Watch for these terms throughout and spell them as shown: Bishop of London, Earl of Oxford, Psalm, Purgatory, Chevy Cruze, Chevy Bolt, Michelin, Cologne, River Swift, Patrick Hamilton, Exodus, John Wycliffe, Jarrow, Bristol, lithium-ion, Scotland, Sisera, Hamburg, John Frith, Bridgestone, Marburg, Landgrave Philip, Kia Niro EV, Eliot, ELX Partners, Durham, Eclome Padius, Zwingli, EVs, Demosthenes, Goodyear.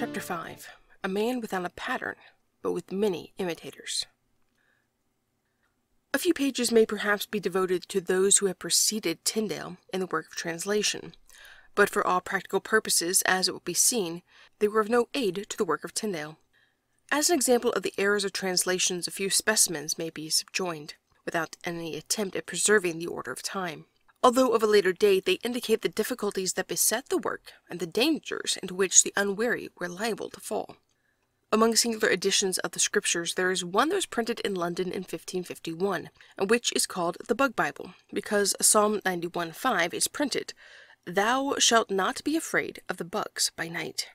Chapter 5. A man without a pattern, but with many imitators. A few pages may perhaps be devoted to those who have preceded Tyndale in the work of translation, but for all practical purposes, as it will be seen, they were of no aid to the work of Tyndale. As an example of the errors of translations, a few specimens may be subjoined, without any attempt at preserving the order of time. Although of a later date, they indicate the difficulties that beset the work and the dangers into which the unwary were liable to fall. Among singular editions of the Scriptures, there is one that was printed in London in 1551, and which is called the Bug Bible, because Psalm 91:5 is printed, "Thou shalt not be afraid of the bugs by night."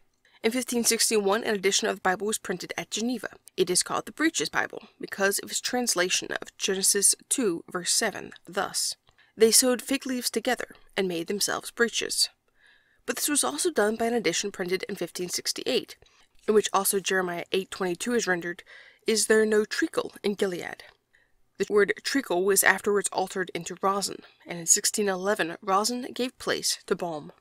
In 1561, an edition of the Bible was printed at Geneva. It is called the Breaches Bible, because of its translation of Genesis 2, verse 7, thus, "They sewed fig leaves together, and made themselves breeches." But this was also done by an edition printed in 1568, in which also Jeremiah 8:22 is rendered, "Is there no treacle in Gilead?" The word treacle was afterwards altered into rosin, and in 1611 rosin gave place to balm.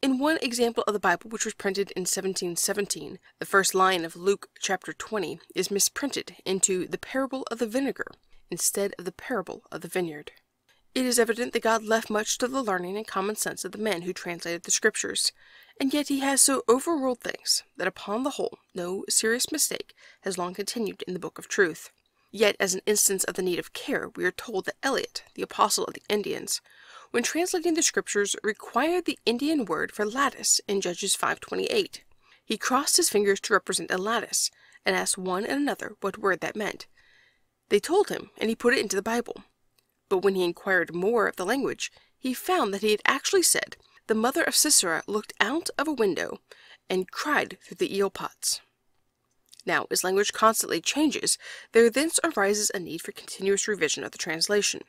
In one example of the Bible which was printed in 1717, the first line of Luke chapter 20 is misprinted into "the parable of the vinegar" instead of "the parable of the vineyard." It is evident that God left much to the learning and common sense of the men who translated the Scriptures, and yet he has so overruled things that upon the whole no serious mistake has long continued in the Book of Truth. Yet, as an instance of the need of care, we are told that Eliot, the apostle of the Indians, when translating the Scriptures, required the Indian word for lattice in Judges 5:28. He crossed his fingers to represent a lattice, and asked one and another what word that meant. They told him, and he put it into the Bible. But when he inquired more of the language, he found that he had actually said, "The mother of Sisera looked out of a window and cried through the eel pots." Now, as language constantly changes, there thence arises a need for continuous revision of the translation.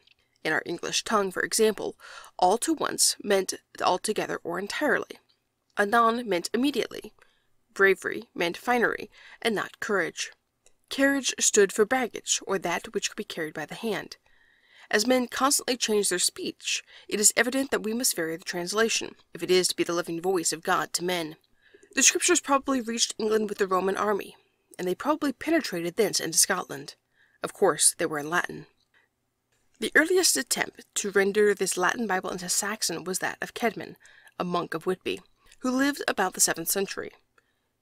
In our English tongue, for example, all to once meant altogether or entirely. Anon meant immediately. Bravery meant finery, and not courage. Carriage stood for baggage, or that which could be carried by the hand. As men constantly change their speech, it is evident that we must vary the translation, if it is to be the living voice of God to men. The Scriptures probably reached England with the Roman army, and they probably penetrated thence into Scotland. Of course, they were in Latin. The earliest attempt to render this Latin Bible into Saxon was that of Cædmon, a monk of Whitby, who lived about the 7th century.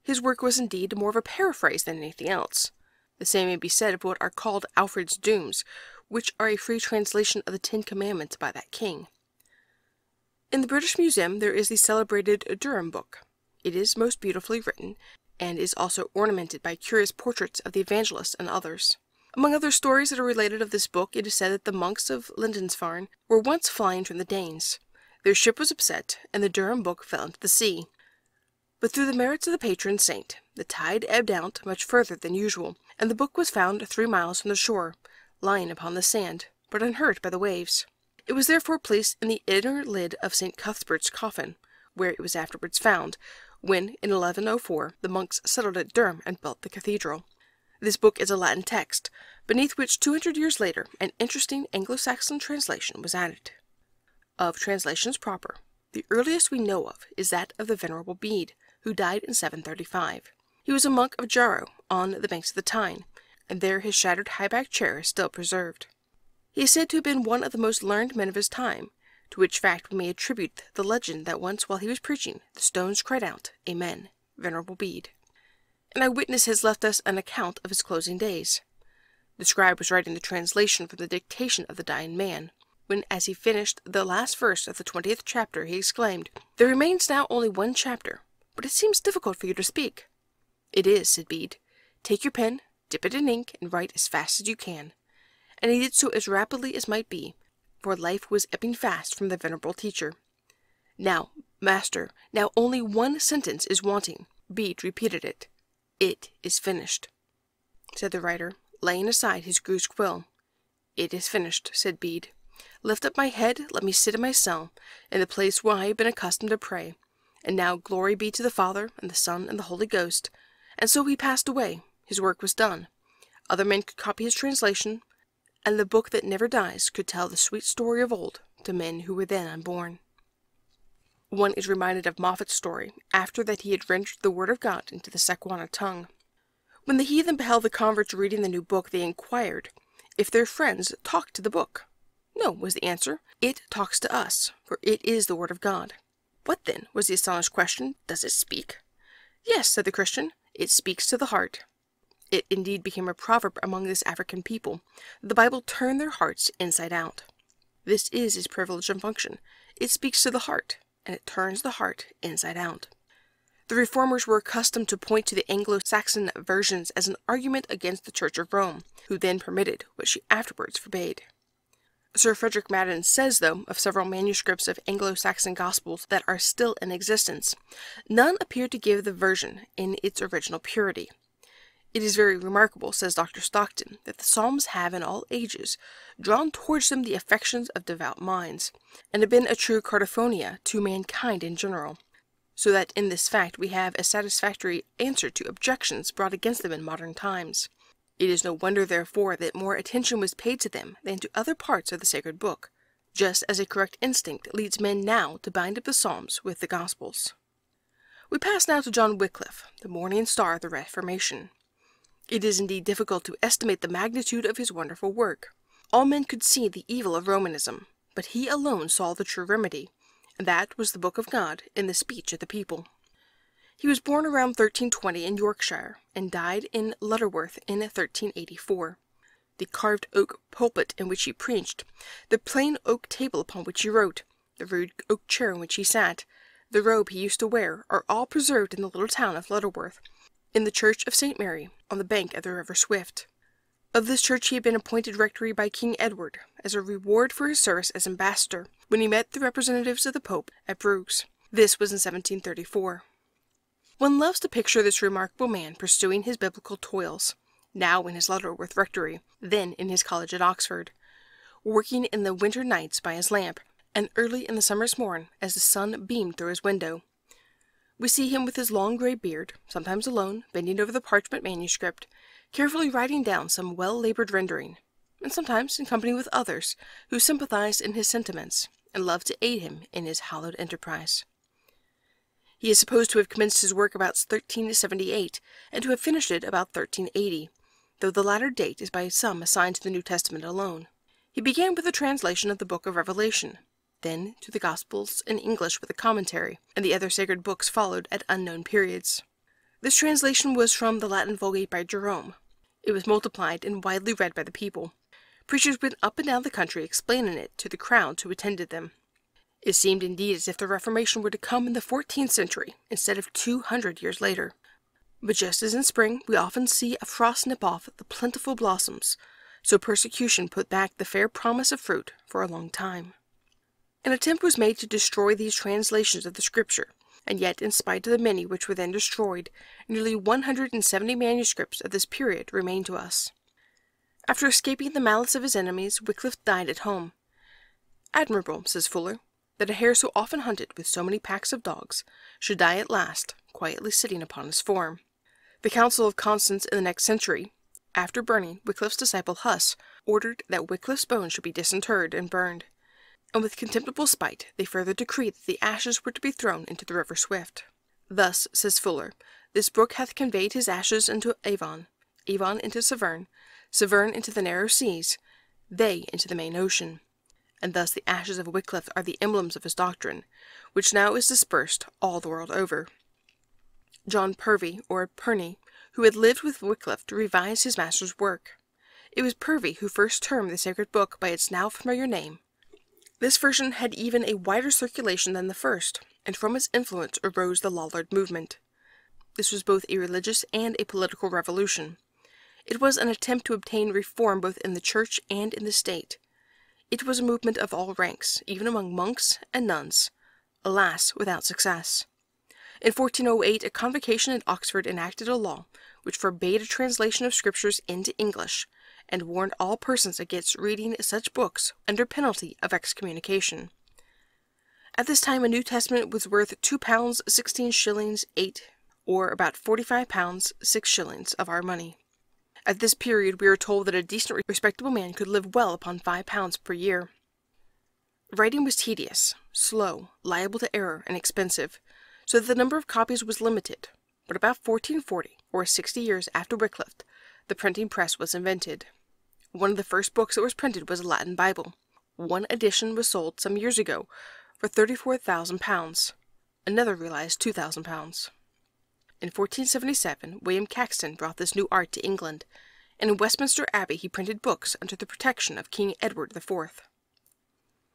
His work was indeed more of a paraphrase than anything else. The same may be said of what are called Alfred's Dooms, which are a free translation of the Ten Commandments by that king. In the British Museum there is the celebrated Durham book. It is most beautifully written, and is also ornamented by curious portraits of the evangelists and others. Among other stories that are related of this book, it is said that the monks of Lindisfarne were once flying from the Danes. Their ship was upset, and the Durham book fell into the sea. But through the merits of the patron saint, the tide ebbed out much further than usual, and the book was found 3 miles from the shore, lying upon the sand, but unhurt by the waves. It was therefore placed in the inner lid of St. Cuthbert's coffin, where it was afterwards found, when, in 1104, the monks settled at Durham and built the cathedral. This book is a Latin text, beneath which 200 years later an interesting Anglo-Saxon translation was added. Of translations proper, the earliest we know of is that of the Venerable Bede, who died in 735. He was a monk of Jarrow, on the banks of the Tyne, and there his shattered high-backed chair is still preserved. He is said to have been one of the most learned men of his time, to which fact we may attribute the legend that once while he was preaching, the stones cried out, "Amen, Venerable Bede." An eyewitness has left us an account of his closing days. The scribe was writing the translation from the dictation of the dying man, when, as he finished the last verse of the 20th chapter, he exclaimed, "There remains now only one chapter, but it seems difficult for you to speak." "It is," said Bede. "Take your pen, dip it in ink, and write as fast as you can." And he did so as rapidly as might be, for life was ebbing fast from the venerable teacher. "Now, master, now only one sentence is wanting." Bede repeated it. "It is finished," said the writer, laying aside his goose quill. "It is finished," said Bede. "Lift up my head, let me sit in my cell, in the place where I have been accustomed to pray. And now glory be to the Father, and the Son, and the Holy Ghost." And so he passed away. His work was done. Other men could copy his translation, and the book that never dies could tell the sweet story of old to men who were then unborn. One is reminded of Moffat's story, after that he had rendered the word of God into the Sequana tongue. When the heathen beheld the converts reading the new book, they inquired if their friends talked to the book. No, was the answer. It talks to us, for it is the word of God. What then, was the astonished question, does it speak? Yes, said the Christian, it speaks to the heart. It indeed became a proverb among this African people. The Bible turned their hearts inside out. This is its privilege and function. It speaks to the heart, and it turns the heart inside out. The Reformers were accustomed to point to the Anglo-Saxon versions as an argument against the Church of Rome, who then permitted what she afterwards forbade. Sir Frederick Madden says, though, of several manuscripts of Anglo-Saxon Gospels that are still in existence, none appear to give the version in its original purity. It is very remarkable, says Dr. Stockton, that the Psalms have in all ages drawn towards them the affections of devout minds, and have been a true cardiphonia to mankind in general, so that in this fact we have a satisfactory answer to objections brought against them in modern times. It is no wonder, therefore, that more attention was paid to them than to other parts of the sacred book, just as a correct instinct leads men now to bind up the Psalms with the Gospels. We pass now to John Wycliffe, the morning star of the Reformation. It is indeed difficult to estimate the magnitude of his wonderful work. All men could see the evil of Romanism, but he alone saw the true remedy, and that was the Book of God in the speech of the people. He was born around 1320 in Yorkshire, and died in Lutterworth in 1384. The carved oak pulpit in which he preached, the plain oak table upon which he wrote, the rude oak chair in which he sat, the robe he used to wear, are all preserved in the little town of Lutterworth, in the church of St. Mary, on the bank of the River Swift. Of this church he had been appointed rectory by King Edward, as a reward for his service as ambassador, when he met the representatives of the Pope at Bruges. This was in 1734. One loves to picture this remarkable man pursuing his biblical toils, now in his Lutterworth rectory, then in his college at Oxford, working in the winter nights by his lamp, and early in the summer's morn as the sun beamed through his window. We see him with his long grey beard, sometimes alone, bending over the parchment manuscript, carefully writing down some well-laboured rendering, and sometimes in company with others who sympathized in his sentiments and loved to aid him in his hallowed enterprise. He is supposed to have commenced his work about 1378, and to have finished it about 1380, though the latter date is by some assigned to the New Testament alone. He began with a translation of the Book of Revelation, then to the Gospels in English with a commentary, and the other sacred books followed at unknown periods. This translation was from the Latin Vulgate by Jerome. It was multiplied and widely read by the people. Preachers went up and down the country explaining it to the crowds who attended them. It seemed indeed as if the Reformation were to come in the 14th century instead of 200 years later. But just as in spring we often see a frost nip off the plentiful blossoms, so persecution put back the fair promise of fruit for a long time. An attempt was made to destroy these translations of the Scripture, and yet, in spite of the many which were then destroyed, nearly 170 manuscripts of this period remain to us. After escaping the malice of his enemies, Wycliffe died at home. "Admirable," says Fuller, that a hare so often hunted with so many packs of dogs should die at last, quietly sitting upon his form. The Council of Constance in the next century, after burning Wycliffe's disciple Huss, ordered that Wycliffe's bones should be disinterred and burned, and with contemptible spite they further decreed that the ashes were to be thrown into the River Swift. Thus, says Fuller, this brook hath conveyed his ashes into Avon, Avon into Severn, Severn into the narrow seas, they into the main ocean. And thus the ashes of Wycliffe are the emblems of his doctrine, which now is dispersed all the world over. John Purvey, or Purney, who had lived with Wycliffe to revise his master's work. It was Purvey who first termed the sacred book by its now familiar name. This version had even a wider circulation than the first, and from its influence arose the Lollard movement. This was both a religious and a political revolution. It was an attempt to obtain reform both in the church and in the state. It was a movement of all ranks, even among monks and nuns, alas, without success. In 1408 a convocation at Oxford enacted a law which forbade a translation of Scriptures into English, and warned all persons against reading such books under penalty of excommunication. At this time a New Testament was worth £2 16s 8, or about £45 6s of our money. At this period we are told that a decent, respectable man could live well upon £5 per year. Writing was tedious, slow, liable to error, and expensive, so that the number of copies was limited, but about 1440, or 60 years after Wycliffe, the printing press was invented. One of the first books that was printed was a Latin Bible. One edition was sold some years ago for £34,000. Another realized £2,000. In 1477, William Caxton brought this new art to England, and in Westminster Abbey he printed books under the protection of King Edward IV.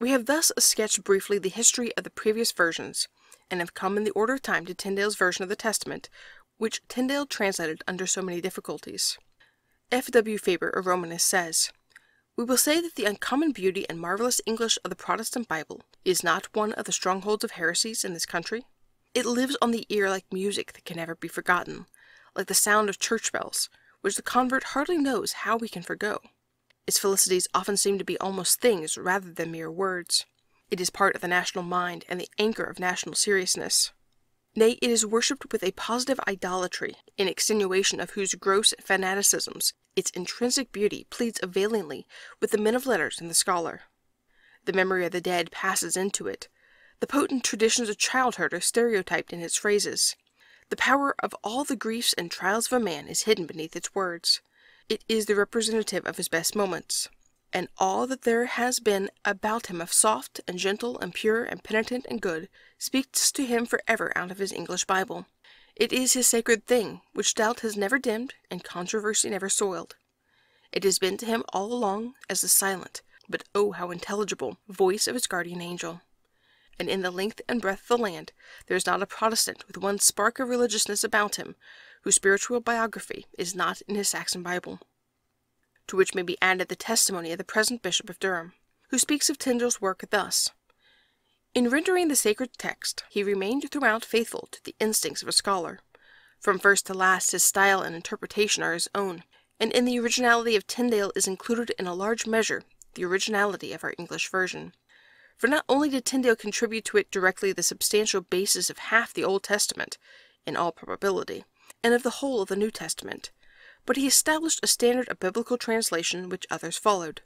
We have thus sketched briefly the history of the previous versions, and have come in the order of time to Tyndale's version of the Testament, which Tyndale translated under so many difficulties. F. W. Faber, a Romanist, says, "We will say that the uncommon beauty and marvellous English of the Protestant Bible is not one of the strongholds of heresies in this country. It lives on the ear like music that can never be forgotten, like the sound of church bells, which the convert hardly knows how we can forego. Its felicities often seem to be almost things rather than mere words. It is part of the national mind and the anchor of national seriousness. Nay, it is worshipped with a positive idolatry, in extenuation of whose gross fanaticisms its intrinsic beauty pleads availingly with the men of letters and the scholar. The memory of the dead passes into it. The potent traditions of childhood are stereotyped in its phrases. The power of all the griefs and trials of a man is hidden beneath its words. It is the representative of his best moments, and all that there has been about him of soft and gentle and pure and penitent and good speaks to him for ever out of his English Bible. It is his sacred thing, which doubt has never dimmed and controversy never soiled. It has been to him all along as the silent, but oh how intelligible, voice of its guardian angel. And in the length and breadth of the land there is not a Protestant with one spark of religiousness about him, whose spiritual biography is not in his Saxon Bible." To which may be added the testimony of the present Bishop of Durham, who speaks of Tyndale's work thus: "In rendering the sacred text, he remained throughout faithful to the instincts of a scholar. From first to last his style and interpretation are his own, and in the originality of Tyndale is included in a large measure the originality of our English version. For not only did Tyndale contribute to it directly the substantial basis of half the Old Testament, in all probability, and of the whole of the New Testament, but he established a standard of biblical translation which others followed.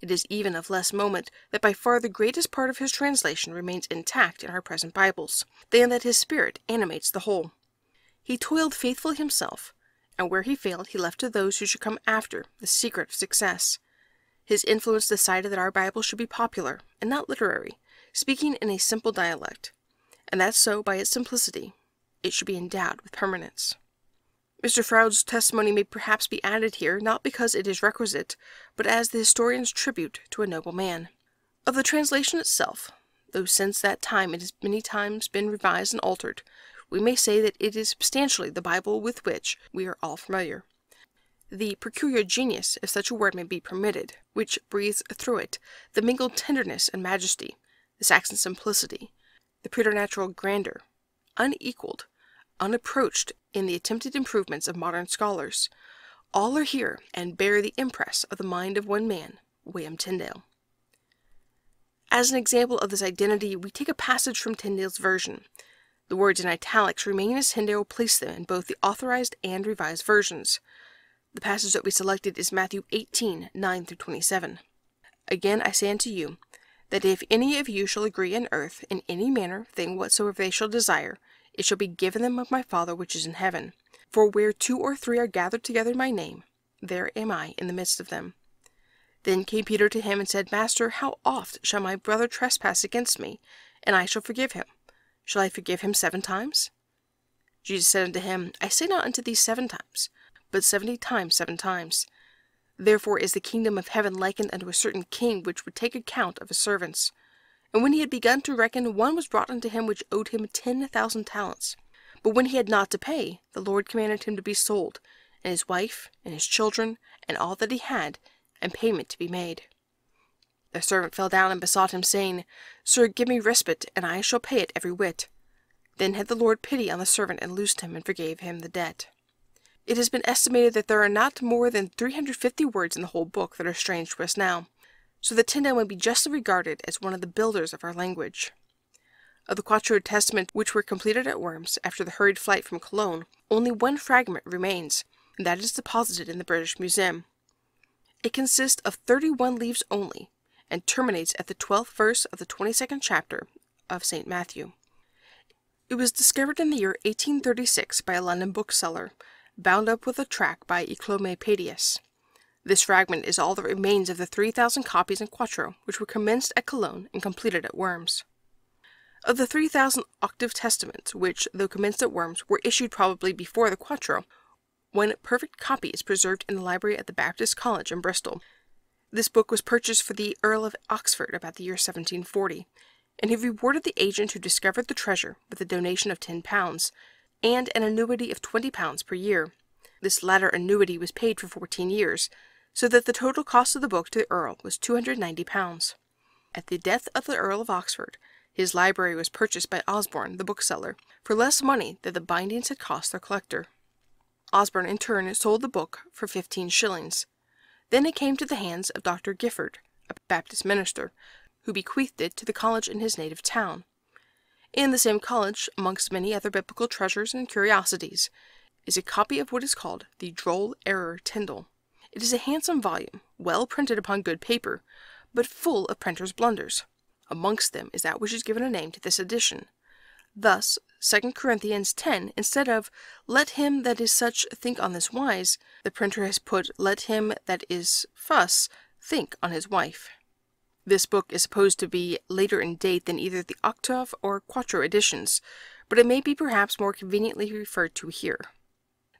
It is even of less moment that by far the greatest part of his translation remains intact in our present Bibles, than that his spirit animates the whole. He toiled faithfully himself, and where he failed he left to those who should come after the secret of success. His influence decided that our Bible should be popular, and not literary, speaking in a simple dialect, and that so, by its simplicity, it should be endowed with permanence." Mr. Froude's testimony may perhaps be added here, not because it is requisite, but as the historian's tribute to a noble man. Of the translation itself, though since that time it has many times been revised and altered, we may say that it is substantially the Bible with which we are all familiar. The peculiar genius, if such a word may be permitted, which breathes through it, the mingled tenderness and majesty, the Saxon simplicity, the preternatural grandeur, unequalled, unapproached in the attempted improvements of modern scholars, all are here and bear the impress of the mind of one man, William Tyndale. As an example of this identity, we take a passage from Tyndale's version. The words in italics remain as Tyndale placed them in both the authorized and revised versions. The passage that we selected is Matthew 18:9-27. "Again I say unto you, that if any of you shall agree on earth in any manner thing whatsoever they shall desire, it shall be given them of my Father which is in heaven. For where 2 or 3 are gathered together in my name, there am I in the midst of them. Then came Peter to him and said, Master, how oft shall my brother trespass against me, and I shall forgive him? Shall I forgive him 7 times? Jesus said unto him, I say not unto thee 7 times, but 70 times 7 times. Therefore is the kingdom of heaven likened unto a certain king which would take account of his servants. And when he had begun to reckon, one was brought unto him which owed him 10,000 talents. But when he had not to pay, the Lord commanded him to be sold, and his wife, and his children, and all that he had, and payment to be made. The servant fell down and besought him, saying, Sir, give me respite, and I shall pay it every whit. Then had the Lord pity on the servant, and loosed him, and forgave him the debt." It has been estimated that there are not more than 350 words in the whole book that are strange to us now, so that Tyndale may be justly regarded as one of the builders of our language. Of the Quattro Testaments which were completed at Worms after the hurried flight from Cologne, only one fragment remains, and that is deposited in the British Museum. It consists of 31 leaves only, and terminates at the 12th verse of the 22nd chapter of St. Matthew. It was discovered in the year 1836 by a London bookseller, bound up with a tract by Eclome Padius. This fragment is all that remains of the 3,000 copies in quarto, which were commenced at Cologne and completed at Worms. Of the 3,000 octave testaments, which, though commenced at Worms, were issued probably before the quarto, one perfect copy is preserved in the library at the Baptist College in Bristol. This book was purchased for the Earl of Oxford about the year 1740, and he rewarded the agent who discovered the treasure with a donation of £10, and an annuity of £20 per year. This latter annuity was paid for 14 years, so that the total cost of the book to the Earl was £290. At the death of the Earl of Oxford, his library was purchased by Osborne, the bookseller, for less money than the bindings had cost their collector. Osborne, in turn, sold the book for 15 shillings. Then it came to the hands of Dr. Gifford, a Baptist minister, who bequeathed it to the college in his native town. In the same college, amongst many other biblical treasures and curiosities, is a copy of what is called the Droll Error Tyndale. It is a handsome volume, well printed upon good paper, but full of printers' blunders. Amongst them is that which is given a name to this edition. Thus, 2 Corinthians 10, instead of "Let him that is such think on this wise," the printer has put "Let him that is fuss think on his wife." This book is supposed to be later in date than either the octave or quarto editions, but it may be perhaps more conveniently referred to here.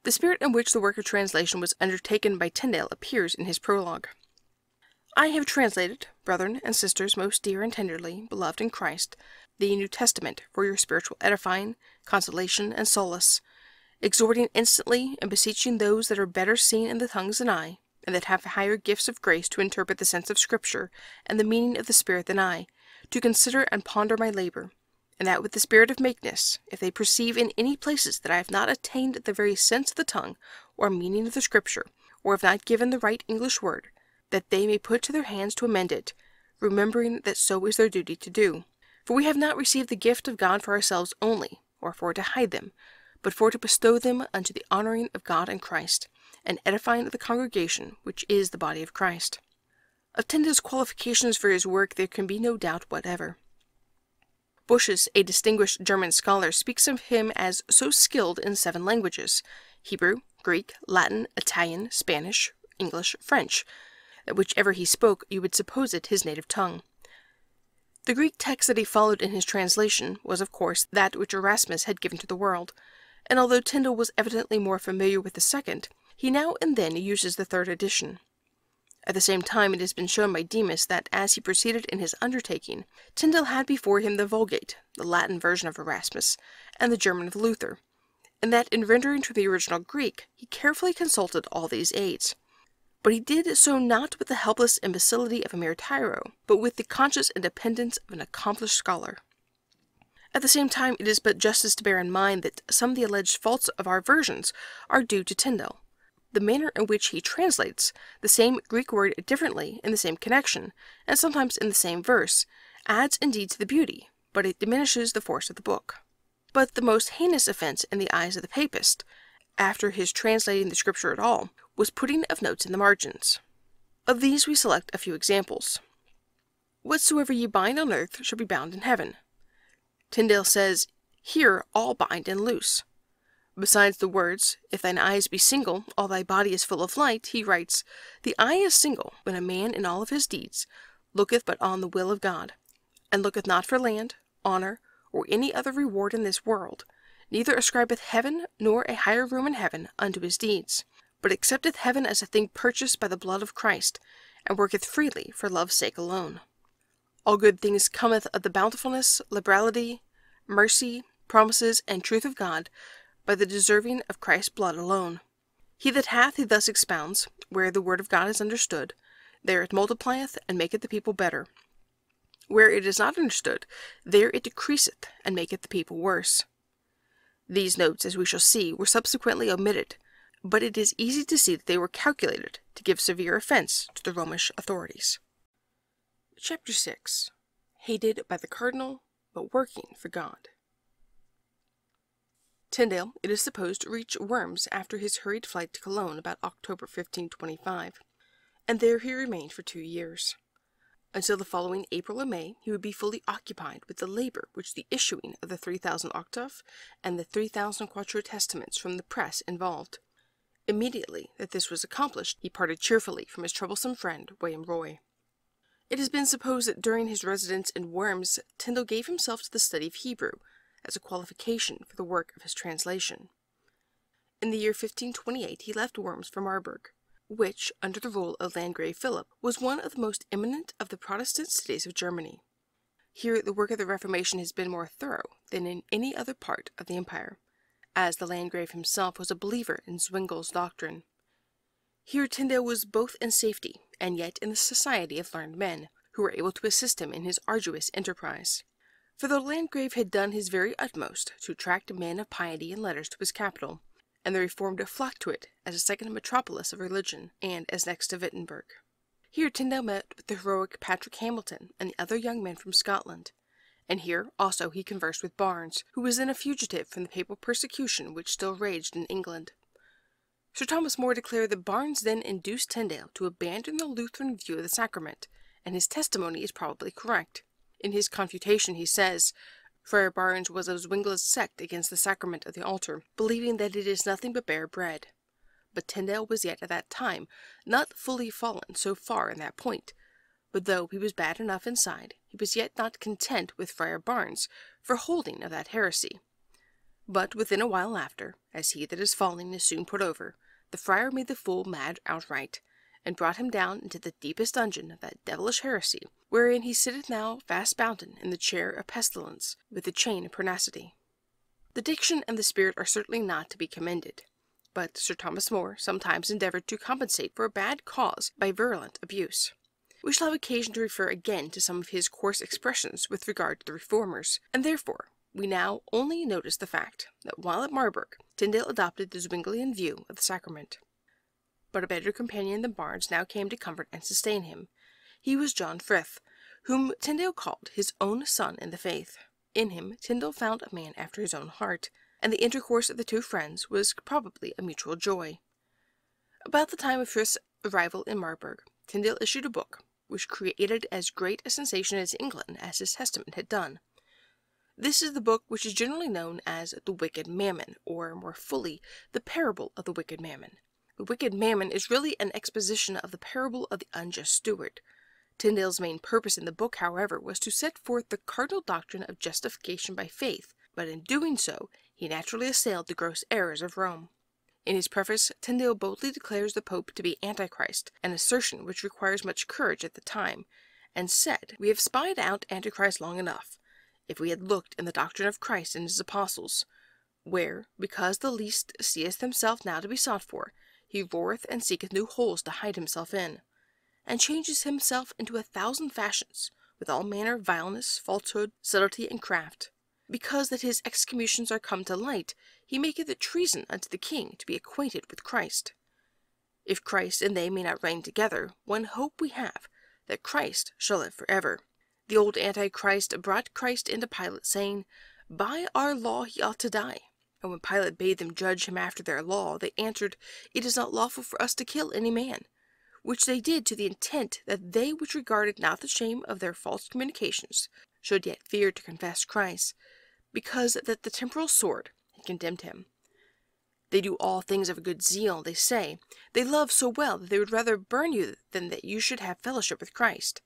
The spirit in which the work of translation was undertaken by Tyndale appears in his prologue. "I have translated, brethren and sisters most dear and tenderly beloved in Christ, the New Testament for your spiritual edifying, consolation, and solace, exhorting instantly and beseeching those that are better seen in the tongues than I, and that have higher gifts of grace to interpret the sense of Scripture and the meaning of the Spirit than I, to consider and ponder my labor, and that with the spirit of meekness, if they perceive in any places that I have not attained the very sense of the tongue or meaning of the Scripture, or have not given the right English word, that they may put to their hands to amend it, remembering that so is their duty to do. For we have not received the gift of God for ourselves only, or for to hide them, but for to bestow them unto the honouring of God and Christ, and edifying of the congregation, which is the body of Christ." Of Tyndale's qualifications for his work there can be no doubt whatever. Buschus, a distinguished German scholar, speaks of him as so skilled in 7 languages, Hebrew, Greek, Latin, Italian, Spanish, English, French, that whichever he spoke you would suppose it his native tongue. The Greek text that he followed in his translation was, of course, that which Erasmus had given to the world, and although Tyndale was evidently more familiar with the second, he now and then uses the third edition. At the same time, it has been shown by Demas that, as he proceeded in his undertaking, Tyndale had before him the Vulgate, the Latin version of Erasmus, and the German of Luther, and that in rendering to the original Greek he carefully consulted all these aids. But he did so not with the helpless imbecility of a mere tyro, but with the conscious independence of an accomplished scholar. At the same time, it is but justice to bear in mind that some of the alleged faults of our versions are due to Tyndale. The manner in which he translates the same Greek word differently in the same connection, and sometimes in the same verse, adds indeed to the beauty, but it diminishes the force of the book. But the most heinous offence in the eyes of the papist, after his translating the Scripture at all, was putting of notes in the margins. Of these we select a few examples. "Whatsoever ye bind on earth shall be bound in heaven." Tyndale says, "Here all bind and loose." Besides the words, "If thine eyes be single, all thy body is full of light," he writes, "The eye is single when a man in all of his deeds looketh but on the will of God, and looketh not for land, honour, or any other reward in this world, neither ascribeth heaven nor a higher room in heaven unto his deeds, but accepteth heaven as a thing purchased by the blood of Christ, and worketh freely for love's sake alone. All good things cometh of the bountifulness, liberality, mercy, promises, and truth of God, by the deserving of Christ's blood alone. He that hath," he thus expounds, "where the word of God is understood, there it multiplieth and maketh the people better. Where it is not understood, there it decreaseth and maketh the people worse." These notes, as we shall see, were subsequently omitted, but it is easy to see that they were calculated to give severe offence to the Romish authorities. Chapter 6. Hated by the Cardinal, but working for God. Tyndale, it is supposed, reached Worms after his hurried flight to Cologne about October 1525, and there he remained for 2 years. Until the following April or May, he would be fully occupied with the labour which the issuing of the 3,000 octave and the 3,000 quarto testaments from the press involved. Immediately that this was accomplished, he parted cheerfully from his troublesome friend, William Roy. It has been supposed that during his residence in Worms, Tyndale gave himself to the study of Hebrew, as a qualification for the work of his translation. In the year 1528 he left Worms for Marburg, which, under the rule of Landgrave Philip, was one of the most eminent of the Protestant cities of Germany. Here the work of the Reformation has been more thorough than in any other part of the empire, as the Landgrave himself was a believer in Zwingli's doctrine. Here Tyndale was both in safety and yet in the society of learned men, who were able to assist him in his arduous enterprise. For the Landgrave had done his very utmost to attract men of piety and letters to his capital, and the Reformed flocked to it as a second metropolis of religion, and as next to Wittenberg. Here Tyndale met with the heroic Patrick Hamilton and the other young men from Scotland, and here also he conversed with Barnes, who was then a fugitive from the papal persecution which still raged in England. Sir Thomas More declared that Barnes then induced Tyndale to abandon the Lutheran view of the sacrament, and his testimony is probably correct. In his confutation he says, "Friar Barnes was of Zwingli's sect against the sacrament of the altar, believing that it is nothing but bare bread." But Tyndale was yet at that time not fully fallen so far in that point, but though he was bad enough inside, he was yet not content with Friar Barnes for holding of that heresy. But within a while after, as he that is falling is soon put over, the friar made the fool mad outright, and brought him down into the deepest dungeon of that devilish heresy, wherein he sitteth now fast bounden in the chair of pestilence, with the chain of pernacity. The diction and the spirit are certainly not to be commended, but Sir Thomas More sometimes endeavoured to compensate for a bad cause by virulent abuse. We shall have occasion to refer again to some of his coarse expressions with regard to the reformers, and therefore we now only notice the fact that while at Marburg, Tyndale adopted the Zwinglian view of the sacrament. But a better companion than Barnes now came to comfort and sustain him. He was John Frith, whom Tyndale called his own son in the faith. In him Tyndale found a man after his own heart, and the intercourse of the two friends was probably a mutual joy. About the time of Frith's arrival in Marburg, Tyndale issued a book, which created as great a sensation in England as his testament had done. This is the book which is generally known as The Wicked Mammon, or, more fully, The Parable of the Wicked Mammon. The Wicked Mammon is really an exposition of the parable of the unjust steward. Tyndale's main purpose in the book, however, was to set forth the cardinal doctrine of justification by faith, but in doing so, he naturally assailed the gross errors of Rome. In his preface, Tyndale boldly declares the Pope to be Antichrist, an assertion which requires much courage at the time, and said, "We have spied out Antichrist long enough, if we had looked in the doctrine of Christ and his apostles, where, because the least seeth himself now to be sought for, he roareth and seeketh new holes to hide himself in, and changes himself into a thousand fashions, with all manner of vileness, falsehood, subtlety, and craft. Because that his executions are come to light, he maketh it treason unto the king to be acquainted with Christ. If Christ and they may not reign together, one hope we have, that Christ shall live for ever. The old Antichrist brought Christ into Pilate, saying, By our law he ought to die. And when Pilate bade them judge him after their law, they answered, It is not lawful for us to kill any man, which they did to the intent that they which regarded not the shame of their false communications should yet fear to confess Christ, because that the temporal sword had condemned him. They do all things of a good zeal, they say. They love so well that they would rather burn you than that you should have fellowship with Christ.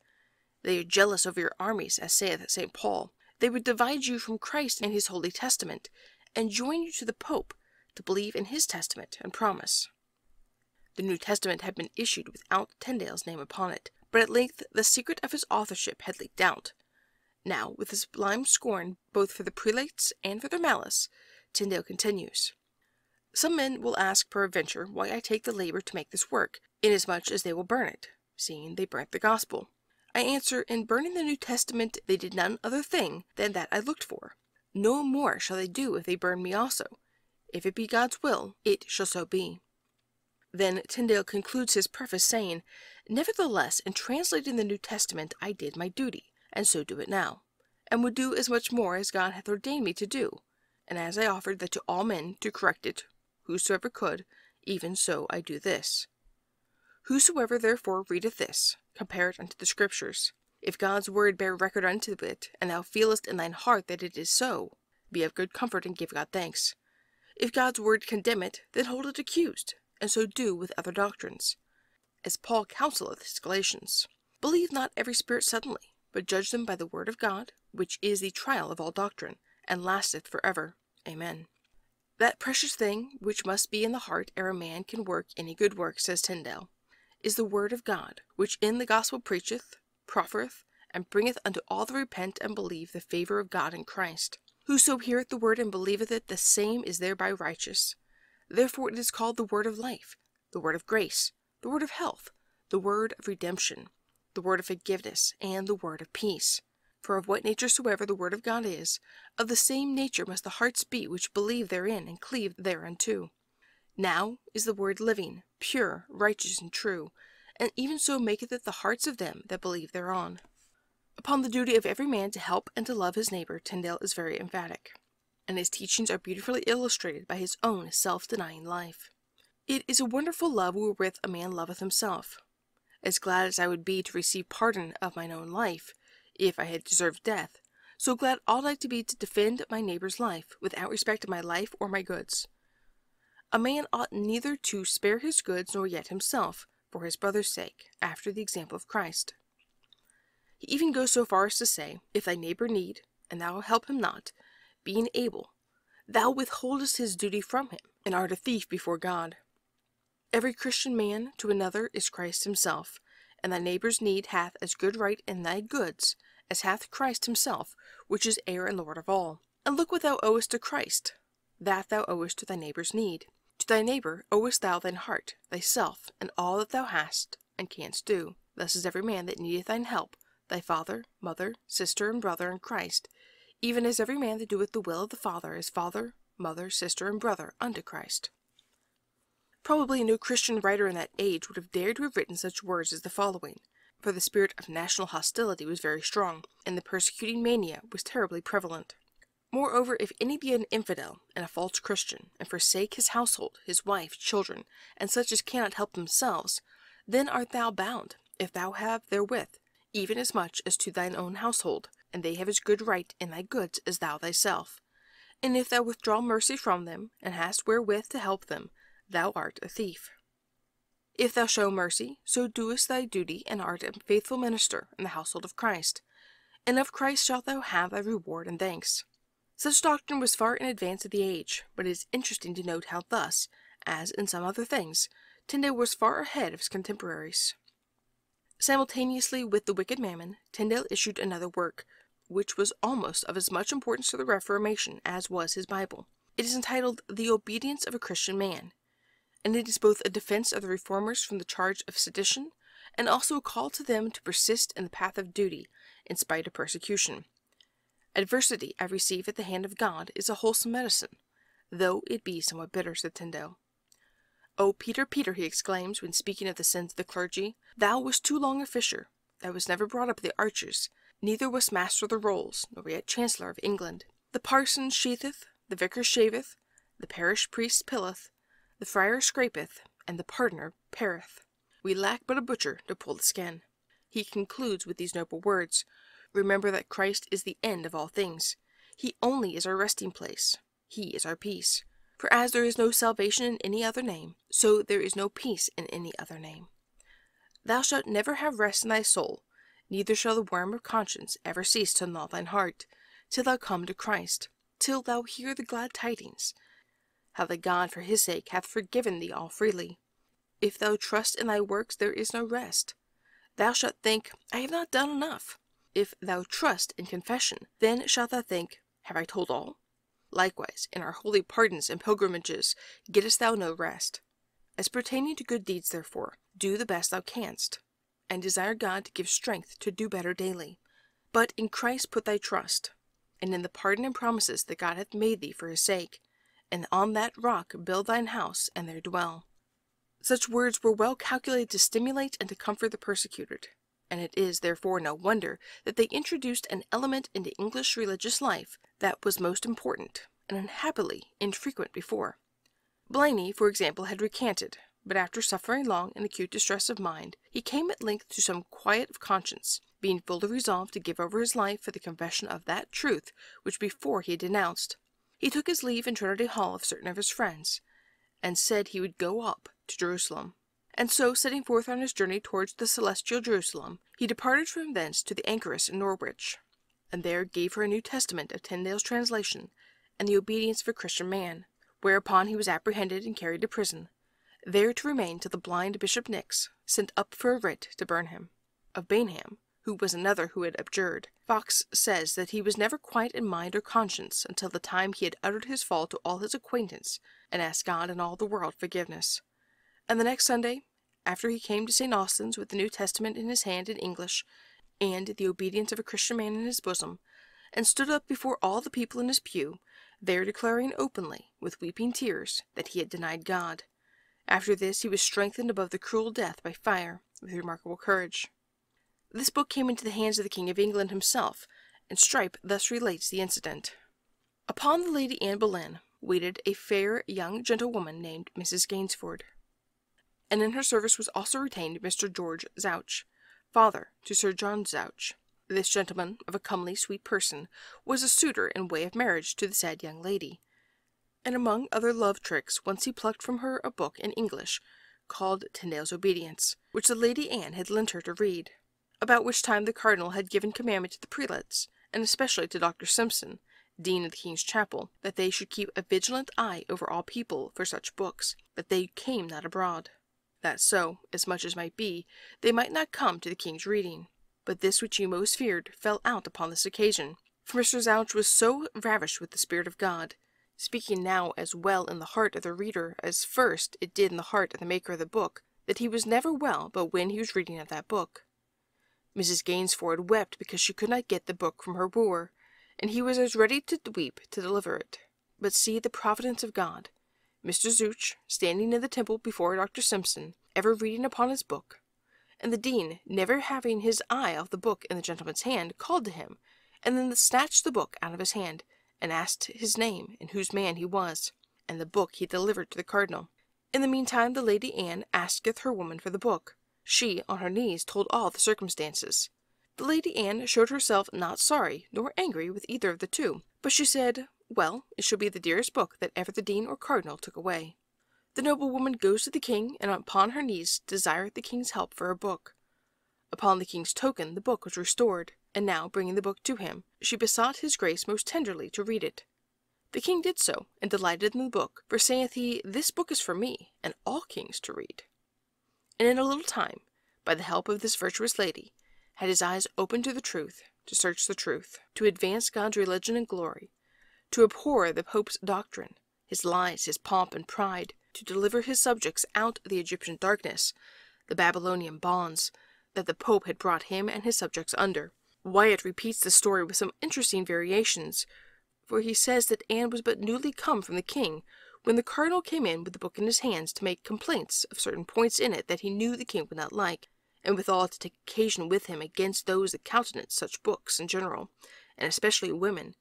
They are jealous over your armies, as saith St. Paul. They would divide you from Christ and his holy testament, and join you to the Pope to believe in his testament and promise." The New Testament had been issued without Tyndale's name upon it, but at length the secret of his authorship had leaked out. Now, with a sublime scorn both for the prelates and for their malice, Tyndale continues, "Some men will ask peradventure why I take the labour to make this work, inasmuch as they will burn it, seeing they burnt the gospel. I answer, in burning the New Testament they did none other thing than that I looked for. No more shall they do if they burn me also. If it be God's will, it shall so be." Then Tyndale concludes his preface saying, "Nevertheless, in translating the New Testament I did my duty, and so do it now, and would do as much more as God hath ordained me to do. And as I offered that to all men to correct it, whosoever could, even so I do this. Whosoever therefore readeth this, compare it unto the Scriptures. If God's word bear record unto it, and thou feelest in thine heart that it is so, be of good comfort and give God thanks. If God's word condemn it, then hold it accused, and so do with other doctrines. As Paul counseleth his Galatians, believe not every spirit suddenly, but judge them by the word of God, which is the trial of all doctrine, and lasteth for ever. Amen. That precious thing which must be in the heart ere a man can work any good work, says Tyndale, is the word of God, which in the gospel preacheth, proffereth, and bringeth unto all that repent and believe the favour of God in Christ. Whoso heareth the word and believeth it, the same is thereby righteous. Therefore it is called the word of life, the word of grace, the word of health, the word of redemption, the word of forgiveness, and the word of peace. For of what nature soever the word of God is, of the same nature must the hearts be which believe therein and cleave thereunto. Now is the word living, pure, righteous, and true, and even so maketh it the hearts of them that believe thereon. Upon the duty of every man to help and to love his neighbour, Tyndale is very emphatic, and his teachings are beautifully illustrated by his own self-denying life. It is a wonderful love wherewith a man loveth himself. As glad as I would be to receive pardon of mine own life, if I had deserved death, so glad ought I to be to defend my neighbour's life, without respect of my life or my goods. A man ought neither to spare his goods nor yet himself, for his brother's sake, after the example of Christ. He even goes so far as to say, if thy neighbour need, and thou help him not, being able, thou withholdest his duty from him, and art a thief before God. Every Christian man to another is Christ himself, and thy neighbour's need hath as good right in thy goods as hath Christ himself, which is heir and Lord of all. And look what thou owest to Christ, that thou owest to thy neighbour's need. To thy neighbour owest thou thine heart, thyself, and all that thou hast and canst do. Thus is every man that needeth thine help, thy father, mother, sister, and brother in Christ, even as every man that doeth the will of the Father is father, mother, sister, and brother unto Christ. Probably no Christian writer in that age would have dared to have written such words as the following, for the spirit of national hostility was very strong, and the persecuting mania was terribly prevalent. Moreover, if any be an infidel and a false Christian, and forsake his household, his wife, children, and such as cannot help themselves, then art thou bound, if thou have therewith, even as much as to thine own household, and they have as good right in thy goods as thou thyself. And if thou withdraw mercy from them, and hast wherewith to help them, thou art a thief. If thou show mercy, so doest thy duty, and art a faithful minister in the household of Christ, and of Christ shalt thou have thy reward and thanks. Such doctrine was far in advance of the age, but it is interesting to note how thus, as in some other things, Tyndale was far ahead of his contemporaries. Simultaneously with the Wicked Mammon, Tyndale issued another work, which was almost of as much importance to the Reformation as was his Bible. It is entitled The Obedience of a Christian Man, and it is both a defense of the reformers from the charge of sedition, and also a call to them to persist in the path of duty, in spite of persecution. Adversity I receive at the hand of God is a wholesome medicine, though it be somewhat bitter, said Tyndale. O Peter, Peter, he exclaims, when speaking of the sins of the clergy, thou wast too long a fisher, thou wast never brought up the archers, neither wast master of the rolls, nor yet chancellor of England. The parson sheatheth, the vicar shaveth, the parish priest pilleth, the friar scrapeth, and the pardoner pereth. We lack but a butcher to pull the skin. He concludes with these noble words, remember that Christ is the end of all things. He only is our resting place. He is our peace. For as there is no salvation in any other name, so there is no peace in any other name. Thou shalt never have rest in thy soul, neither shall the worm of conscience ever cease to gnaw thine heart, till thou come to Christ, till thou hear the glad tidings, how that God for his sake hath forgiven thee all freely. If thou trust in thy works, there is no rest. Thou shalt think, I have not done enough. If thou trust in confession, then shalt thou think, have I told all? Likewise, in our holy pardons and pilgrimages, gettest thou no rest. As pertaining to good deeds, therefore, do the best thou canst, and desire God to give strength to do better daily. But in Christ put thy trust, and in the pardon and promises that God hath made thee for his sake, and on that rock build thine house, and there dwell. Such words were well calculated to stimulate and to comfort the persecuted, and it is therefore no wonder that they introduced an element into English religious life that was most important, and unhappily infrequent before. Blaney, for example, had recanted, but after suffering long and acute distress of mind, he came at length to some quiet of conscience, being fully resolved to give over his life for the confession of that truth which before he had denounced. He took his leave in Trinity Hall of certain of his friends, and said he would go up to Jerusalem. And so, setting forth on his journey towards the celestial Jerusalem, he departed from thence to the anchoress in Norwich, and there gave her a New Testament of Tyndale's translation, and the obedience of a Christian man, whereupon he was apprehended and carried to prison, there to remain till the blind Bishop Nix sent up for a writ to burn him. Of Bainham, who was another who had abjured, Fox says that he was never quiet in mind or conscience until the time he had uttered his fall to all his acquaintance, and asked God and all the world forgiveness. And the next Sunday, after he came to St. Austin's with the New Testament in his hand in English, and the obedience of a Christian man in his bosom, and stood up before all the people in his pew, there declaring openly, with weeping tears, that he had denied God. After this he was strengthened above the cruel death by fire, with remarkable courage. This book came into the hands of the King of England himself, and Strype thus relates the incident. Upon the Lady Anne Boleyn waited a fair young gentlewoman named Mrs. Gainsford, and in her service was also retained Mr. George Zouch, father to Sir John Zouch. This gentleman, of a comely, sweet person, was a suitor in way of marriage to the sad young lady, and among other love tricks once he plucked from her a book in English called Tyndale's Obedience, which the Lady Anne had lent her to read, about which time the cardinal had given commandment to the prelates, and especially to Dr. Simpson, dean of the King's Chapel, that they should keep a vigilant eye over all people for such books, that they came not abroad, that so, as much as might be, they might not come to the King's reading. But this which he most feared fell out upon this occasion, for Mr. Zouch was so ravished with the Spirit of God, speaking now as well in the heart of the reader as first it did in the heart of the maker of the book, that he was never well but when he was reading of that book. Mrs. Gainsford wept because she could not get the book from her wooer, and he was as ready to weep to deliver it. But see the providence of God. Mr. Zouch, standing in the temple before Dr. Simpson, ever reading upon his book, and the dean, never having his eye off the book in the gentleman's hand, called to him, and then snatched the book out of his hand, and asked his name and whose man he was, and the book he delivered to the cardinal. In the meantime the Lady Anne asketh her woman for the book. She, on her knees, told all the circumstances. The Lady Anne showed herself not sorry nor angry with either of the two, but she said, well, it shall be the dearest book that ever the dean or cardinal took away. The noblewoman goes to the king, and upon her knees desireth the king's help for her book. Upon the king's token the book was restored, and now, bringing the book to him, she besought his grace most tenderly to read it. The king did so, and delighted in the book, for saith he, this book is for me, and all kings to read. And in a little time, by the help of this virtuous lady, had his eyes opened to the truth, to search the truth, to advance God's religion and glory, to abhor the Pope's doctrine, his lies, his pomp and pride, to deliver his subjects out of the Egyptian darkness, the Babylonian bonds, that the Pope had brought him and his subjects under. Wyatt repeats the story with some interesting variations, for he says that Anne was but newly come from the king, when the cardinal came in with the book in his hands to make complaints of certain points in it that he knew the king would not like, and withal to take occasion with him against those that countenance such books in general, and especially women,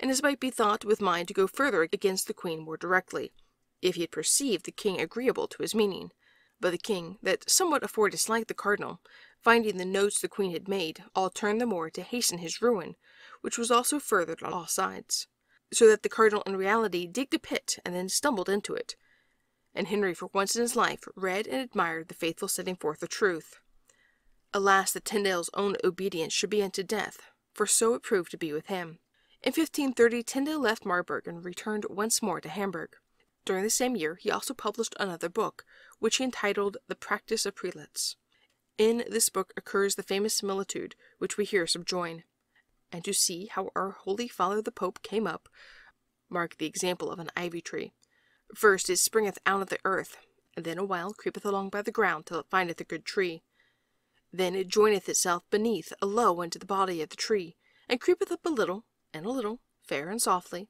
and as might be thought with mind to go further against the queen more directly, if he had perceived the king agreeable to his meaning. But the king, that somewhat afore disliked the cardinal, finding the notes the queen had made, all turned the more to hasten his ruin, which was also furthered on all sides, so that the cardinal in reality digged a pit and then stumbled into it, and Henry for once in his life read and admired the faithful setting forth of truth. Alas, that Tyndale's own obedience should be unto death, for so it proved to be with him. In 1530 Tyndale left Marburg and returned once more to Hamburg. During the same year he also published another book, which he entitled The Practice of Prelates. In this book occurs the famous similitude which we here subjoin. And to see how our Holy Father the Pope came up, mark the example of an ivy tree. First it springeth out of the earth, and then a while creepeth along by the ground till it findeth a good tree. Then it joineth itself beneath, alow unto the body of the tree, and creepeth up a little, fair and softly,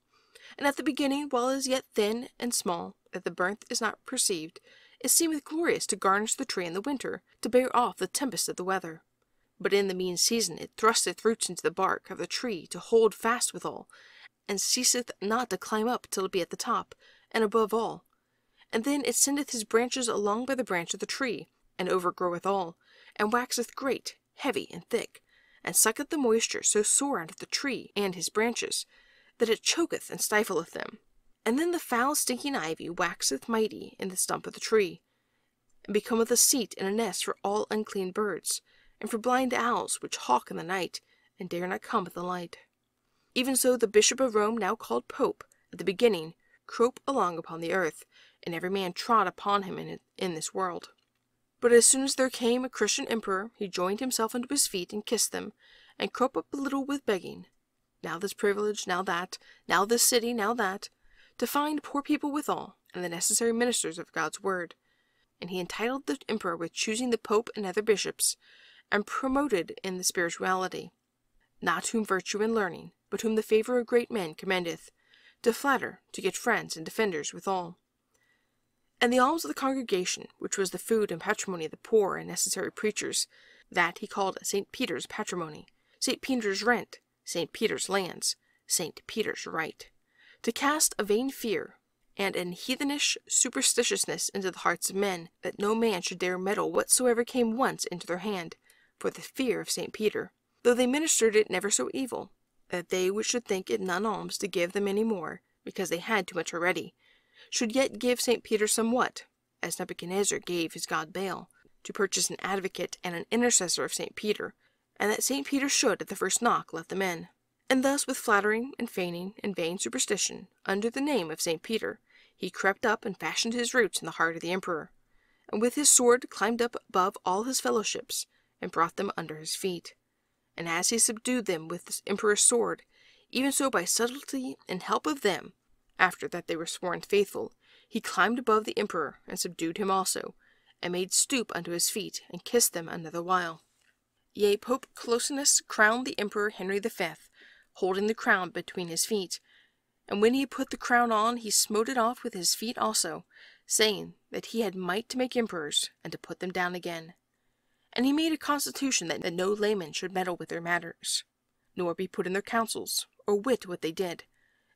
and at the beginning, while it is yet thin and small, that the birth is not perceived, it seemeth glorious to garnish the tree in the winter, to bear off the tempest of the weather. But in the mean season it thrusteth roots into the bark of the tree to hold fast withal, and ceaseth not to climb up till it be at the top, and above all. And then it sendeth his branches along by the branch of the tree, and overgroweth all, and waxeth great, heavy, and thick, and sucketh the moisture so sore out of the tree and his branches, that it choketh and stifleth them. And then the foul stinking ivy waxeth mighty in the stump of the tree, and becometh a seat and a nest for all unclean birds, and for blind owls which hawk in the night, and dare not come at the light. Even so the Bishop of Rome, now called Pope, at the beginning, crope along upon the earth, and every man trod upon him in this world. But as soon as there came a Christian emperor, he joined himself unto his feet, and kissed them, and crope up a little with begging, now this privilege, now that, now this city, now that, to find poor people withal, and the necessary ministers of God's word. And he entitled the emperor with choosing the pope and other bishops, and promoted in the spirituality, not whom virtue and learning, but whom the favour of great men commendeth, to flatter, to get friends and defenders withal. And the alms of the congregation, which was the food and patrimony of the poor and necessary preachers, that he called St. Peter's patrimony, St. Peter's rent, St. Peter's lands, St. Peter's right, to cast a vain fear and an heathenish superstitiousness into the hearts of men, that no man should dare meddle whatsoever came once into their hand, for the fear of St. Peter, though they ministered it never so evil, that they which should think it none alms to give them any more, because they had too much already, should yet give St. Peter somewhat, as Nebuchadnezzar gave his god Baal, to purchase an advocate and an intercessor of St. Peter, and that St. Peter should at the first knock let them in. And thus with flattering and feigning and vain superstition, under the name of St. Peter, he crept up and fashioned his roots in the heart of the emperor, and with his sword climbed up above all his fellowships, and brought them under his feet. And as he subdued them with the emperor's sword, even so by subtlety and help of them, after that they were sworn faithful, he climbed above the emperor, and subdued him also, and made stoop unto his feet, and kissed them another while. Yea, Pope Clocinus crowned the emperor Henry V, holding the crown between his feet, and when he put the crown on, he smote it off with his feet also, saying that he had might to make emperors, and to put them down again. And he made a constitution that no layman should meddle with their matters, nor be put in their councils, or wit what they did,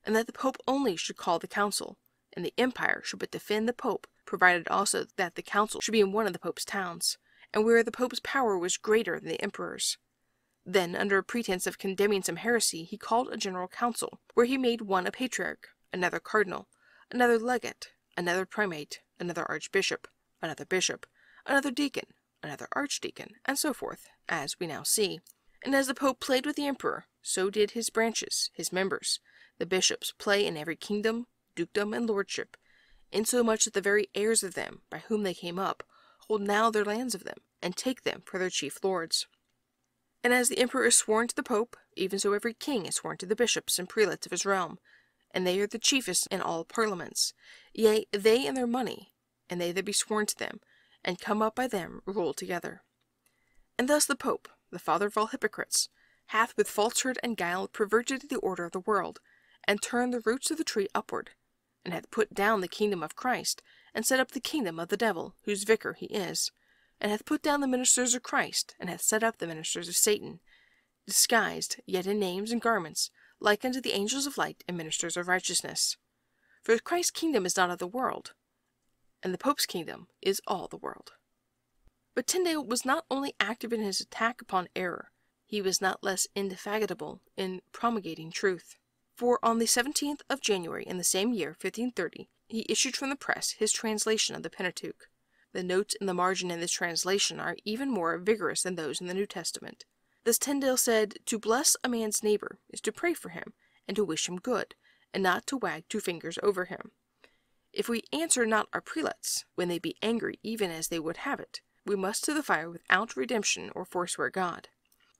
and that the Pope only should call the council, and the empire should but defend the Pope, provided also that the council should be in one of the Pope's towns, and where the Pope's power was greater than the emperor's. Then, under a pretense of condemning some heresy, he called a general council, where he made one a patriarch, another cardinal, another legate, another primate, another archbishop, another bishop, another deacon, another archdeacon, and so forth, as we now see. And as the Pope played with the emperor, so did his branches, his members, the bishops, play in every kingdom, dukedom, and lordship, insomuch that the very heirs of them, by whom they came up, hold now their lands of them, and take them for their chief lords. And as the emperor is sworn to the Pope, even so every king is sworn to the bishops and prelates of his realm, and they are the chiefest in all parliaments, yea, they and their money, and they that be sworn to them, and come up by them, rule together. And thus the Pope, the father of all hypocrites, hath with falsehood and guile perverted the order of the world, and turned the roots of the tree upward, and hath put down the kingdom of Christ, and set up the kingdom of the devil, whose vicar he is, and hath put down the ministers of Christ, and hath set up the ministers of Satan, disguised, yet in names and garments, like unto the angels of light and ministers of righteousness. For Christ's kingdom is not of the world, and the Pope's kingdom is all the world. But Tyndale was not only active in his attack upon error, he was not less indefatigable in promulgating truth. For on the 17th of January in the same year, 1530, he issued from the press his translation of the Pentateuch. The notes in the margin in this translation are even more vigorous than those in the New Testament. Thus Tyndale said, "To bless a man's neighbor is to pray for him, and to wish him good, and not to wag two fingers over him. If we answer not our prelates, when they be angry even as they would have it, we must to the fire without redemption or forswear God."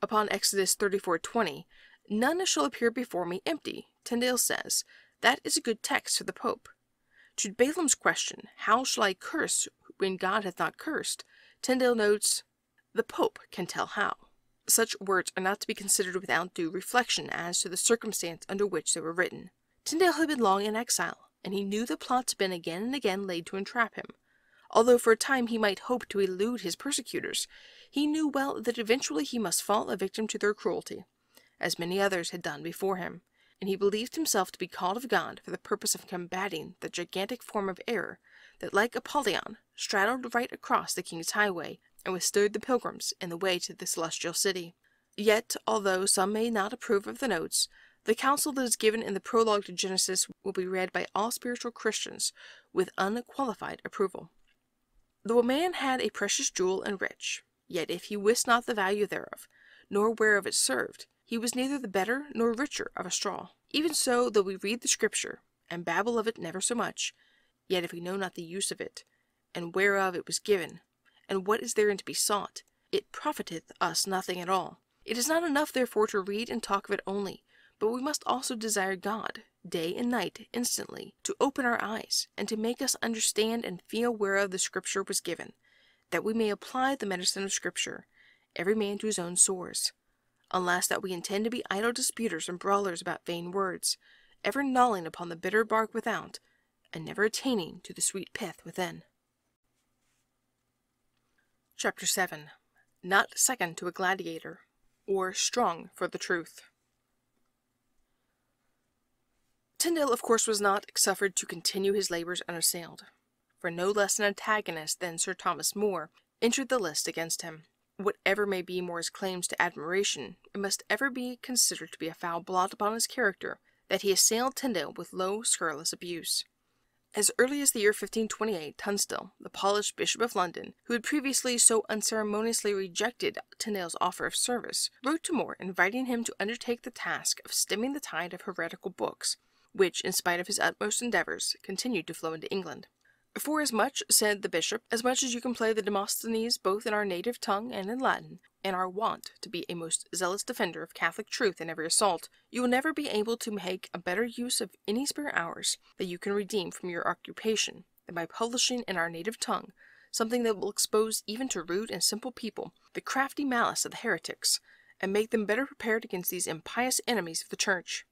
Upon Exodus 34:20, "None shall appear before me empty," Tyndale says, that is a good text for the Pope. To Balaam's question, "How shall I curse when God hath not cursed?" Tyndale notes, "The Pope can tell how." Such words are not to be considered without due reflection as to the circumstance under which they were written. Tyndale had been long in exile, and he knew the plots had been again and again laid to entrap him. Although for a time he might hope to elude his persecutors, he knew well that eventually he must fall a victim to their cruelty, as many others had done before him, and he believed himself to be called of God for the purpose of combating the gigantic form of error that, like Apollyon, straddled right across the king's highway, and withstood the pilgrims in the way to the celestial city. Yet, although some may not approve of the notes, the counsel that is given in the prologue to Genesis will be read by all spiritual Christians with unqualified approval. Though a man had a precious jewel and rich, yet if he wist not the value thereof, nor whereof it served, he was neither the better nor richer of a straw. Even so, though we read the Scripture, and babble of it never so much, yet if we know not the use of it, and whereof it was given, and what is therein to be sought, it profiteth us nothing at all. It is not enough, therefore, to read and talk of it only, but we must also desire God, day and night, instantly, to open our eyes, and to make us understand and feel whereof the Scripture was given, that we may apply the medicine of Scripture, every man to his own sores, unless that we intend to be idle disputers and brawlers about vain words, ever gnawing upon the bitter bark without, and never attaining to the sweet pith within. Chapter 7. Not second to a gladiator, or strong for the truth. Tyndale, of course, was not suffered to continue his labors unassailed, for no less an antagonist than Sir Thomas More entered the list against him. Whatever may be More's claims to admiration, it must ever be considered to be a foul blot upon his character that he assailed Tyndale with low, scurrilous abuse. As early as the year 1528, Tunstall, the polished Bishop of London, who had previously so unceremoniously rejected Tyndale's offer of service, wrote to More inviting him to undertake the task of stemming the tide of heretical books, which, in spite of his utmost endeavours, continued to flow into England. "For as much," said the bishop, "as much as you can play the Demosthenes both in our native tongue and in Latin, and are wont to be a most zealous defender of Catholic truth in every assault, you will never be able to make a better use of any spare hours that you can redeem from your occupation than by publishing in our native tongue something that will expose even to rude and simple people the crafty malice of the heretics, and make them better prepared against these impious enemies of the Church."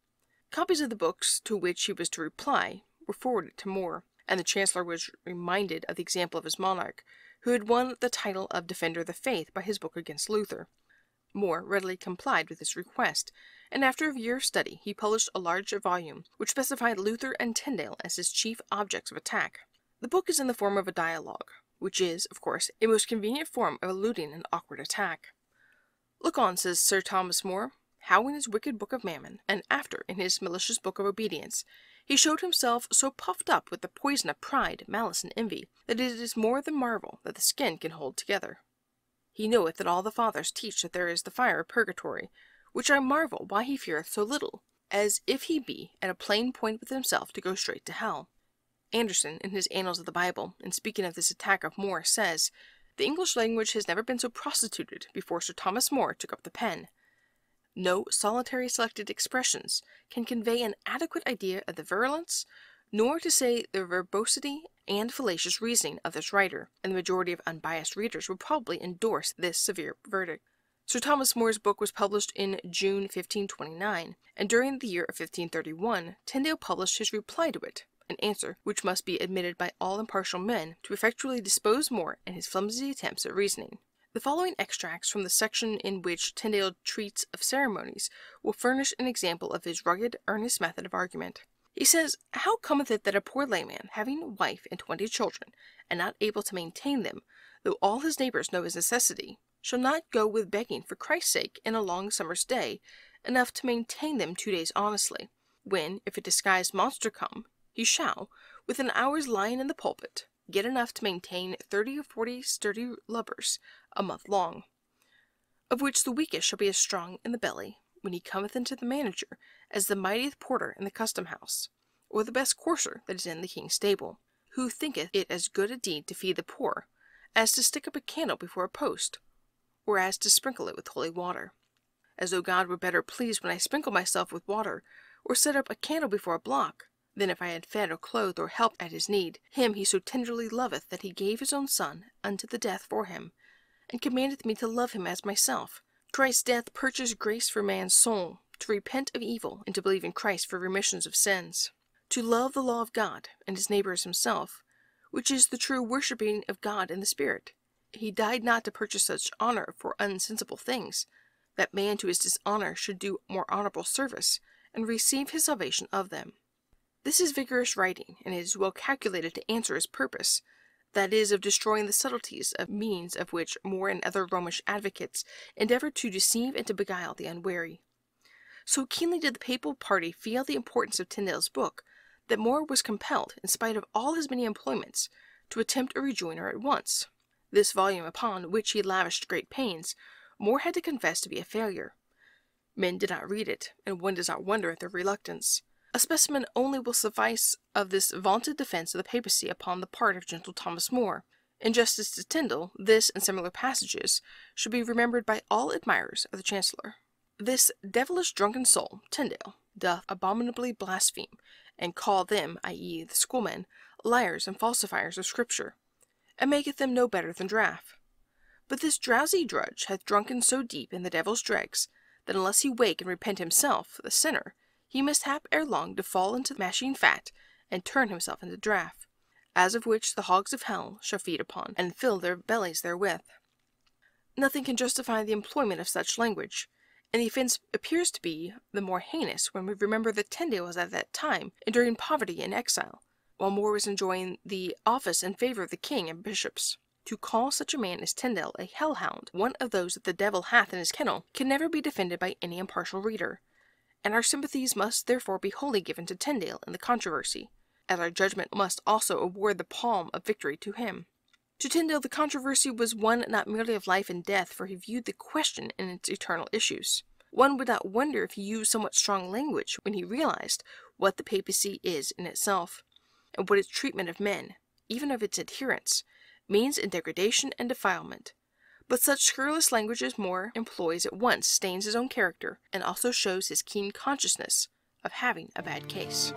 Copies of the books to which he was to reply were forwarded to More, and the Chancellor was reminded of the example of his monarch, who had won the title of Defender of the Faith by his book against Luther. More readily complied with this request, and after a year of study he published a large volume, which specified Luther and Tyndale as his chief objects of attack. The book is in the form of a dialogue, which is, of course, a most convenient form of eluding an awkward attack. "Look on," says Sir Thomas More, "how in his wicked book of Mammon, and after in his malicious book of Obedience, he showed himself so puffed up with the poison of pride, malice, and envy, that it is more than marvel that the skin can hold together. He knoweth that all the fathers teach that there is the fire of purgatory, which I marvel why he feareth so little, as if he be at a plain point with himself to go straight to hell." Anderson, in his Annals of the Bible, in speaking of this attack of More, says, "The English language has never been so prostituted before Sir Thomas More took up the pen. No solitary selected expressions can convey an adequate idea of the virulence, nor to say the verbosity and fallacious reasoning of this writer, and the majority of unbiased readers would probably endorse this severe verdict." Sir Thomas More's book was published in June 1529, and during the year of 1531 Tyndale published his reply to it, an answer which must be admitted by all impartial men to effectually dispose More and his flimsy attempts at reasoning. The following extracts from the section in which Tyndale treats of ceremonies will furnish an example of his rugged, earnest method of argument. He says, "How cometh it that a poor layman, having a wife and 20 children, and not able to maintain them, though all his neighbors know his necessity, shall not go with begging for Christ's sake in a long summer's day, enough to maintain them 2 days honestly, when, if a disguised monster come, he shall, with an hour's lying in the pulpit, get enough to maintain 30 or 40 sturdy lubbers a month long, of which the weakest shall be as strong in the belly, when he cometh into the manager, as the mightiest porter in the custom-house, or the best courser that is in the king's stable, who thinketh it as good a deed to feed the poor, as to stick up a candle before a post, or as to sprinkle it with holy water. As though God were better pleased when I sprinkle myself with water, or set up a candle before a block, then if I had fed or clothed or helped at his need, him he so tenderly loveth that he gave his own son unto the death for him, and commandeth me to love him as myself. Christ's death purchased grace for man's soul, to repent of evil, and to believe in Christ for remissions of sins. To love the law of God, and his neighbour as himself, which is the true worshipping of God in the Spirit. He died not to purchase such honour for unsensible things, that man to his dishonour should do more honourable service, and receive his salvation of them." This is vigorous writing, and it is well calculated to answer his purpose, that is, of destroying the subtleties of means of which More and other Romish advocates endeavoured to deceive and to beguile the unwary. So keenly did the papal party feel the importance of Tyndale's book, that More was compelled, in spite of all his many employments, to attempt a rejoinder at once. This volume, upon which he lavished great pains, More had to confess to be a failure. Men did not read it, and one does not wonder at their reluctance. A specimen only will suffice of this vaunted defence of the papacy upon the part of gentle Thomas More. In justice to Tyndale, this and similar passages should be remembered by all admirers of the Chancellor. This devilish drunken soul, Tyndale, doth abominably blaspheme, and call them, i.e. the schoolmen, liars and falsifiers of Scripture, and maketh them no better than draff. But this drowsy drudge hath drunken so deep in the devil's dregs, that unless he wake and repent himself, the sinner, he must hap ere long to fall into mashing fat, and turn himself into draff, as of which the hogs of hell shall feed upon, and fill their bellies therewith. Nothing can justify the employment of such language, and the offence appears to be the more heinous when we remember that Tyndale was at that time enduring poverty and exile, while More was enjoying the office in favour of the king and bishops. To call such a man as Tyndale a hellhound, one of those that the devil hath in his kennel, can never be defended by any impartial reader, and our sympathies must therefore be wholly given to Tyndale in the controversy, as our judgment must also award the palm of victory to him. To Tyndale the controversy was one not merely of life and death, for he viewed the question in its eternal issues. One would not wonder if he used somewhat strong language when he realized what the papacy is in itself, and what its treatment of men, even of its adherents, means in degradation and defilement. But such scurrilous language as More employs at once stains his own character, and also shows his keen consciousness of having a bad case.